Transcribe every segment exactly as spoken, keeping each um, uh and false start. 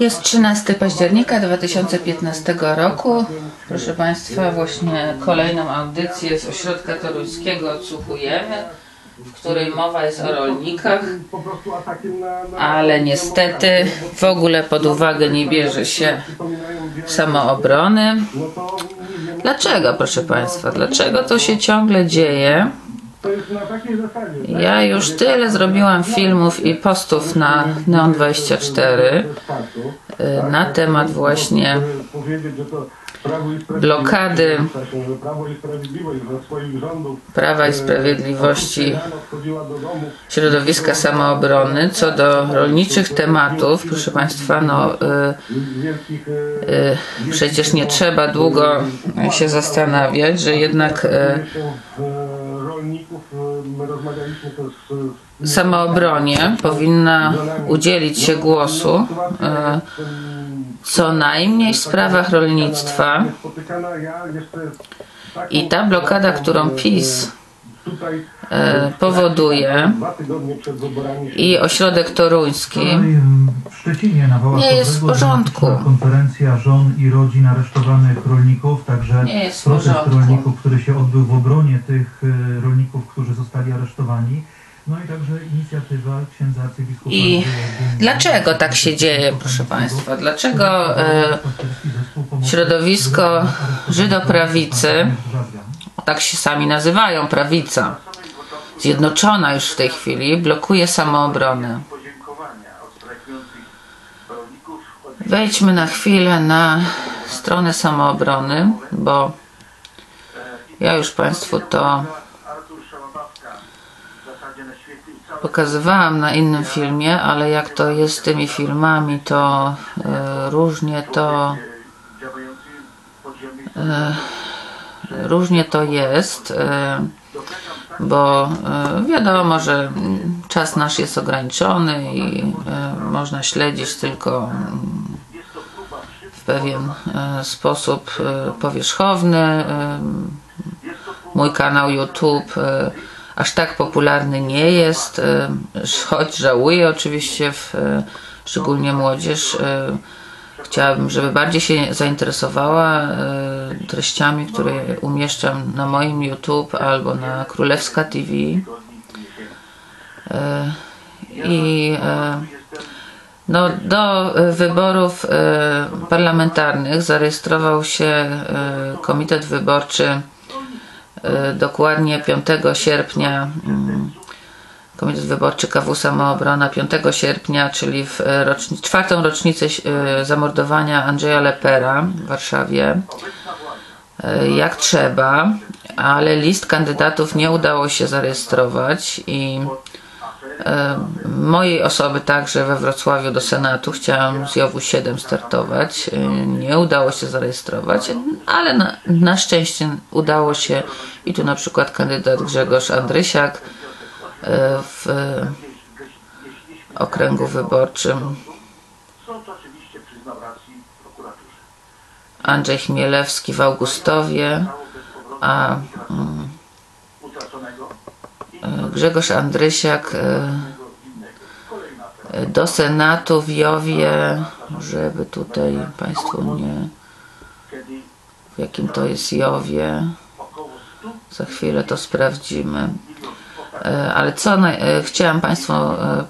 Jest trzynastego października dwa tysiące piętnastego roku. Proszę Państwa, właśnie kolejną audycję z Ośrodka Toruńskiego odsłuchujemy, w której mowa jest o rolnikach, ale niestety w ogóle pod uwagę nie bierze się samoobrony. Dlaczego, proszę Państwa, dlaczego to się ciągle dzieje? Ja już tyle zrobiłam filmów i postów na Neon dwadzieścia cztery na temat właśnie blokady Prawa i Sprawiedliwości środowiska samoobrony. Co do rolniczych tematów, proszę Państwa, no y, y, przecież nie trzeba długo się zastanawiać, że jednak y, samoobronie powinna udzielić się głosu co najmniej w sprawach rolnictwa, i ta blokada, którą PiS powoduje i ośrodek toruński, nie jest w porządku. Konferencja żon i rodzin aresztowanych rolników, także protest rolników, który się odbył w obronie tych rolników, którzy zostali aresztowani. No i także inicjatywa księdza arcybiskupa. I dlaczego tak się dzieje, proszę Państwa? Dlaczego e, środowisko żydoprawicy, tak się sami nazywają, prawica zjednoczona już w tej chwili, blokuje samoobronę? Wejdźmy na chwilę na stronę samoobrony, bo ja już Państwu to pokazywałam na innym filmie, ale jak to jest z tymi filmami, to y, różnie to y, różnie to jest, y, bo y, wiadomo, że czas nasz jest ograniczony i y, można śledzić tylko y, w pewien y, sposób y, powierzchowny. Y, mój kanał YouTube y, aż tak popularny nie jest, choć żałuję oczywiście, w, szczególnie młodzież. Chciałabym, żeby bardziej się zainteresowała treściami, które umieszczam na moim YouTube albo na Królewska T V. I no, do wyborów parlamentarnych zarejestrował się Komitet Wyborczy dokładnie piątego sierpnia, Komitet Wyborczy K W Samoobrona piątego sierpnia, czyli w roczni czwartą rocznicę zamordowania Andrzeja Lepera w Warszawie, jak trzeba, ale list kandydatów nie udało się zarejestrować i mojej osoby także we Wrocławiu do Senatu, chciałam z J W siedem startować, nie udało się zarejestrować, ale na, na szczęście udało się, i tu na przykład kandydat Grzegorz Andrysiak w okręgu wyborczym Andrzej Chmielewski w Augustowie, a Grzegorz Andrysiak do Senatu w Jowie, żeby tutaj Państwu nie... w jakim to jest Jowie, za chwilę to sprawdzimy. Ale co na... chciałam Państwu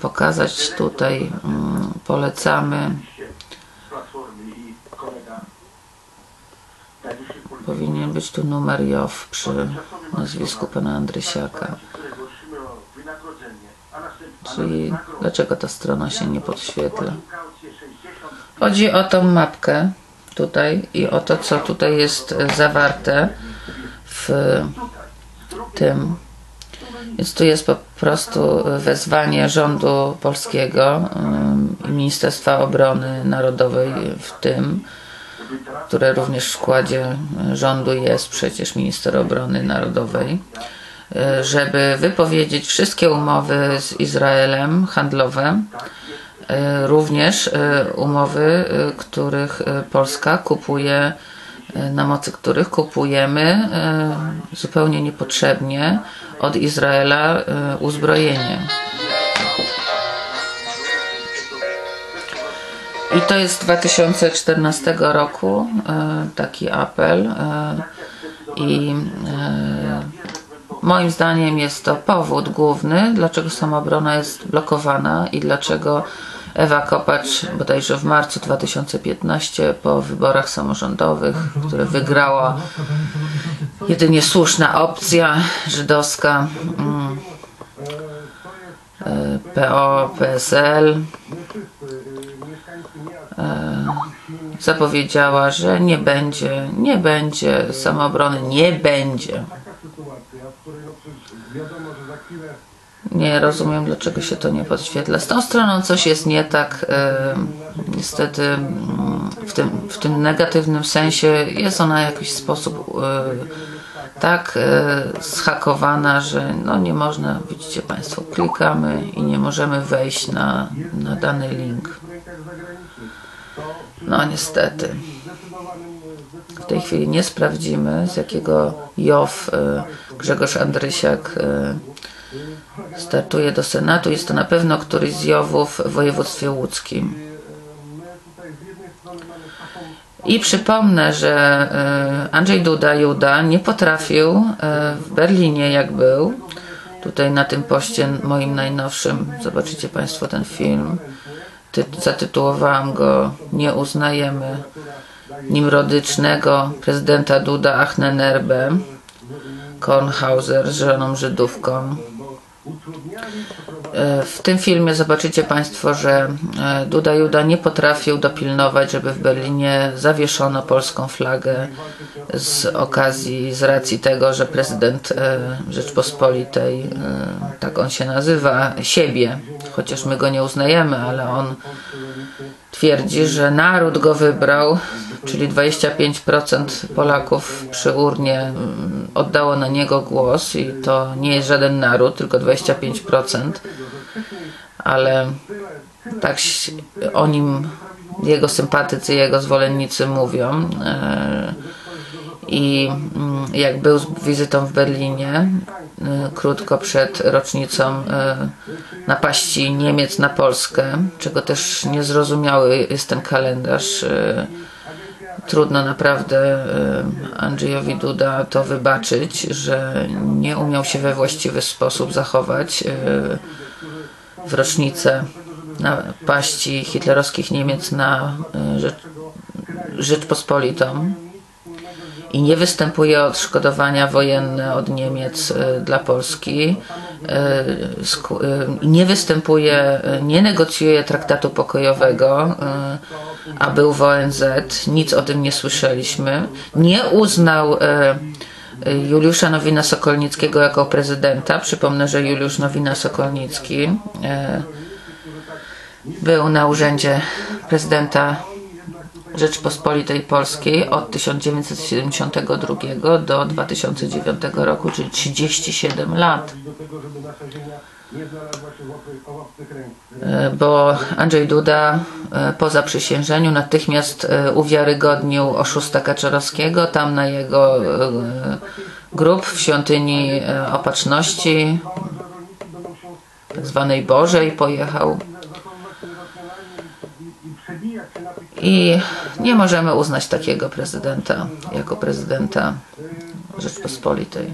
pokazać tutaj, polecamy, powinien być tu numer J O W przy nazwisku pana Andrysiaka. Czyli dlaczego ta strona się nie podświetla? Chodzi o tą mapkę tutaj i o to, co tutaj jest zawarte w tym. Więc tu jest po prostu wezwanie rządu polskiego i Ministerstwa Obrony Narodowej w tym, które również w składzie rządu jest przecież minister obrony narodowej, żeby wypowiedzieć wszystkie umowy z Izraelem handlowe, również umowy, których Polska kupuje, na mocy których kupujemy zupełnie niepotrzebnie od Izraela uzbrojenie. I to jest z dwa tysiące czternastego roku taki apel i moim zdaniem jest to powód główny, dlaczego Samoobrona jest blokowana i dlaczego Ewa Kopacz bodajże w marcu dwa tysiące piętnastego po wyborach samorządowych, które wygrała jedynie słuszna opcja żydowska, P O, P S L, zapowiedziała, że nie będzie, nie będzie Samoobrony, nie będzie. Nie rozumiem, dlaczego się to nie podświetla. Z tą stroną coś jest nie tak. Niestety w tym, w tym negatywnym sensie jest ona w jakiś sposób tak zhakowana, że no nie można, widzicie Państwo, klikamy i nie możemy wejść na, na dany link. No niestety. W tej chwili nie sprawdzimy, z jakiego J O W Grzegorz Andrysiak startuje do Senatu. Jest to na pewno któryś z J O W-ów w województwie łódzkim. I przypomnę, że Andrzej Duda, Juda, nie potrafił w Berlinie, jak był. Tutaj na tym poście moim najnowszym, zobaczycie Państwo ten film, zatytułowałam go "Nie uznajemy nimrodycznego prezydenta Duda Ahnenerbe, Kornhauser z żoną Żydówką". W tym filmie zobaczycie Państwo, że Duda Juda nie potrafił dopilnować, żeby w Berlinie zawieszono polską flagę z okazji, z racji tego, że prezydent Rzeczpospolitej, tak on się nazywa, siebie, chociaż my go nie uznajemy, ale on twierdzi, że naród go wybrał, czyli dwadzieścia pięć procent Polaków przy urnie oddało na niego głos i to nie jest żaden naród, tylko dwadzieścia pięć procent, ale tak o nim jego sympatycy, jego zwolennicy mówią. I jak był z wizytą w Berlinie, krótko przed rocznicą napaści Niemiec na Polskę, czego też niezrozumiały jest ten kalendarz, trudno naprawdę Andrzejowi Duda to wybaczyć, że nie umiał się we właściwy sposób zachować w rocznicę napaści hitlerowskich Niemiec na Rzeczpospolitą. I nie występuje odszkodowania wojenne od Niemiec dla Polski, nie występuje, nie negocjuje traktatu pokojowego, a był w O N Z, nic o tym nie słyszeliśmy, nie uznał Juliusza Nowina-Sokolnickiego jako prezydenta. Przypomnę, że Juliusz Nowina-Sokolnicki był na urzędzie prezydenta Rzeczpospolitej Polskiej od tysiąc dziewięćset siedemdziesiątego drugiego do dwa tysiące dziewiątego roku, czyli trzydzieści siedem lat. Bo Andrzej Duda po zaprzysiężeniu natychmiast uwiarygodnił oszusta Kaczorowskiego. Tam na jego grób w świątyni Opatrzności, tak zwanej Bożej, pojechał. I nie możemy uznać takiego prezydenta jako prezydenta Rzeczpospolitej.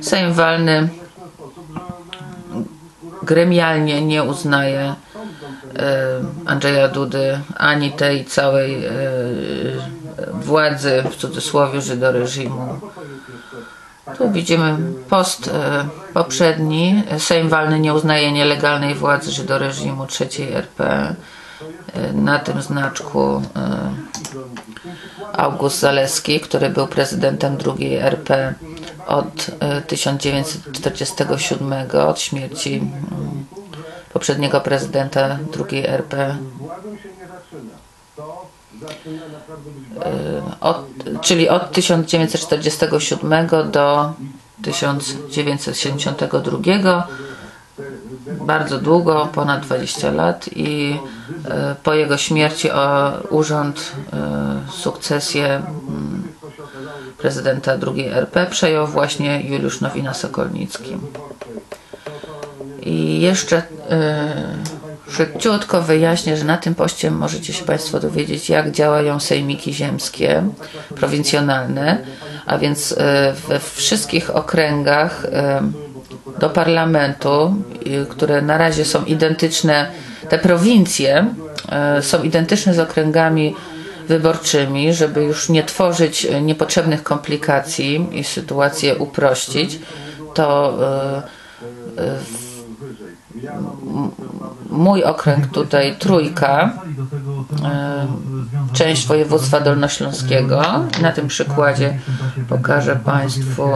Sejm Walny gremialnie nie uznaje Andrzeja Dudy ani tej całej władzy, w cudzysłowie, żydoreżimu. Tu widzimy post poprzedni. Sejm Walny nie uznaje nielegalnej władzy żydoreżimu trzeciej R P. Na tym znaczku August Zaleski, który był prezydentem drugiej R P od tysiąc dziewięćset czterdziestego siódmego, od śmierci poprzedniego prezydenta drugiej R P. Od, czyli od tysiąc dziewięćset czterdziestego siódmego do tysiąc dziewięćset siedemdziesiątego drugiego. Bardzo długo, ponad dwadzieścia lat, i po jego śmierci o urząd, sukcesję prezydenta drugiej R P przejął właśnie Juliusz Nowina-Sokolnicki. I jeszcze króciutko wyjaśnię, że na tym poście możecie się Państwo dowiedzieć, jak działają sejmiki ziemskie, prowincjonalne, a więc we wszystkich okręgach do parlamentu, które na razie są identyczne, te prowincje są identyczne z okręgami wyborczymi, żeby już nie tworzyć niepotrzebnych komplikacji i sytuację uprościć, to mój okręg tutaj, Trójka, część województwa dolnośląskiego. Na tym przykładzie pokażę Państwu,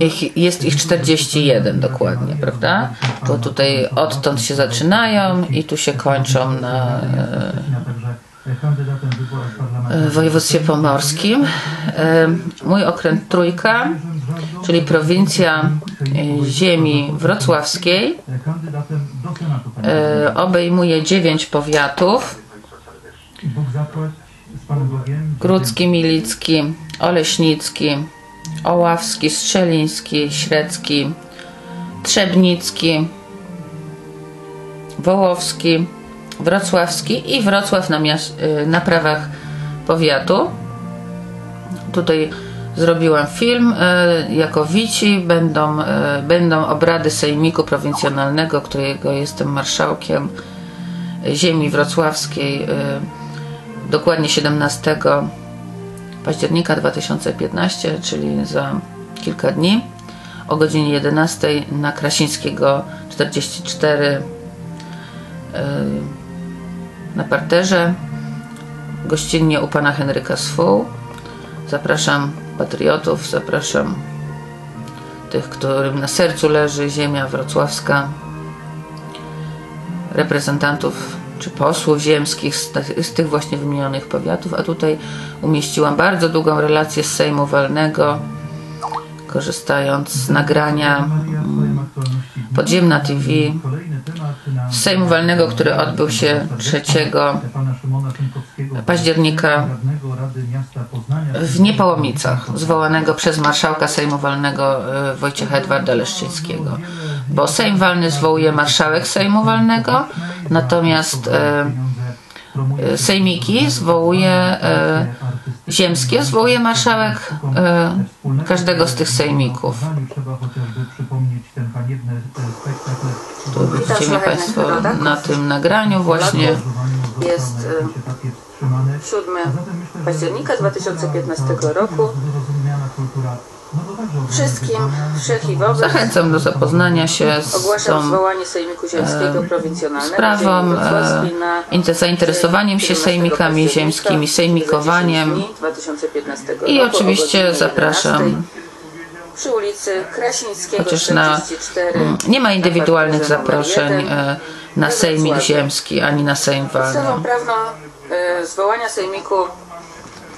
ich, jest ich czterdzieści jeden dokładnie, prawda? Bo tutaj odtąd się zaczynają i tu się kończą na w województwie pomorskim. Mój okręg Trójka, czyli prowincja ziemi wrocławskiej, obejmuje dziewięć powiatów: Grudzki, Milicki, Oleśnicki, Oławski, Strzeliński, Średzki, Trzebnicki, Wołowski, Wrocławski i Wrocław na, na prawach powiatu. Tutaj zrobiłam film, jako wici będą, będą obrady Sejmiku Prowincjonalnego, którego jestem marszałkiem ziemi wrocławskiej, dokładnie siedemnastego października dwa tysiące piętnastego, czyli za kilka dni, o godzinie jedenastej na Krasińskiego czterdzieści cztery na parterze, gościnnie u pana Henryka Swół. Zapraszam patriotów, zapraszam tych, którym na sercu leży ziemia wrocławska, reprezentantów czy posłów ziemskich z, z tych właśnie wymienionych powiatów. A tutaj umieściłam bardzo długą relację z Sejmu Walnego, korzystając z nagrania Podziemna T V z Sejmu Walnego, który odbył się trzeciego października w Niepołomicach, zwołanego przez marszałka Sejmu Walnego Wojciecha Edwarda Leszczyńskiego. Bo Sejm Walny zwołuje marszałek Sejmu Walnego, natomiast e, sejmiki zwołuje e, ziemskie, zwołuje marszałek e, każdego z tych sejmików. Tu widzicie mnie Państwo na tym nagraniu właśnie. Jest siódmego października dwa tysiące piętnastego roku. Wszystkim wszech i wobec zachęcam do zapoznania się z tą zwołanie Sejmiku Ziemskiego Prowincjonalnego sprawą, e, zainteresowaniem się sejmikami ziemskimi, sejmikowaniem i oczywiście zapraszam. Przy ulicy Krasińskiego chociaż na, nie ma indywidualnych zaproszeń na Sejmik Ziemski ani na Sejm Walny. Podstawą prawną zwołania Sejmiku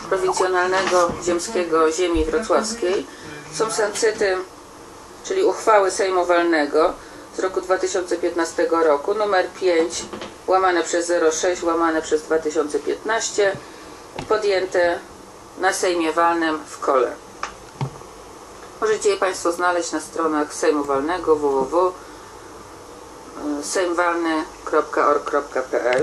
Prowincjonalnego Ziemskiego Ziemi Wrocławskiej są sencyty, czyli uchwały Sejmu Walnego z roku dwa tysiące piętnastego roku numer pięć łamane przez zero sześć łamane przez dwa tysiące piętnaście, podjęte na Sejmie Walnym w Kole. Możecie je Państwo znaleźć na stronach Sejmu Walnego www kropka sejmwalny kropka org kropka pl.